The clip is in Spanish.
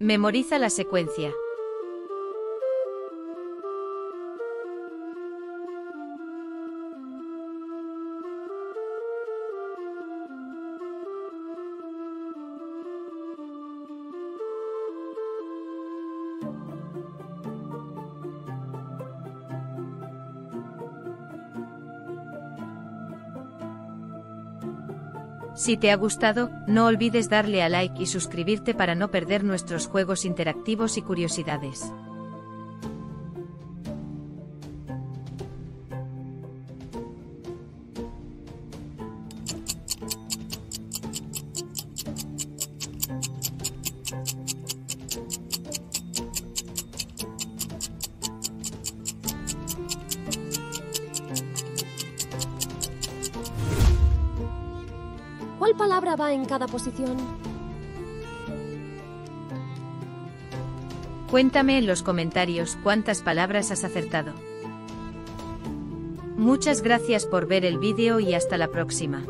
Memoriza la secuencia. Si te ha gustado, no olvides darle a like y suscribirte para no perder nuestros juegos interactivos y curiosidades. ¿Cuál palabra va en cada posición? Cuéntame en los comentarios cuántas palabras has acertado. Muchas gracias por ver el vídeo y hasta la próxima.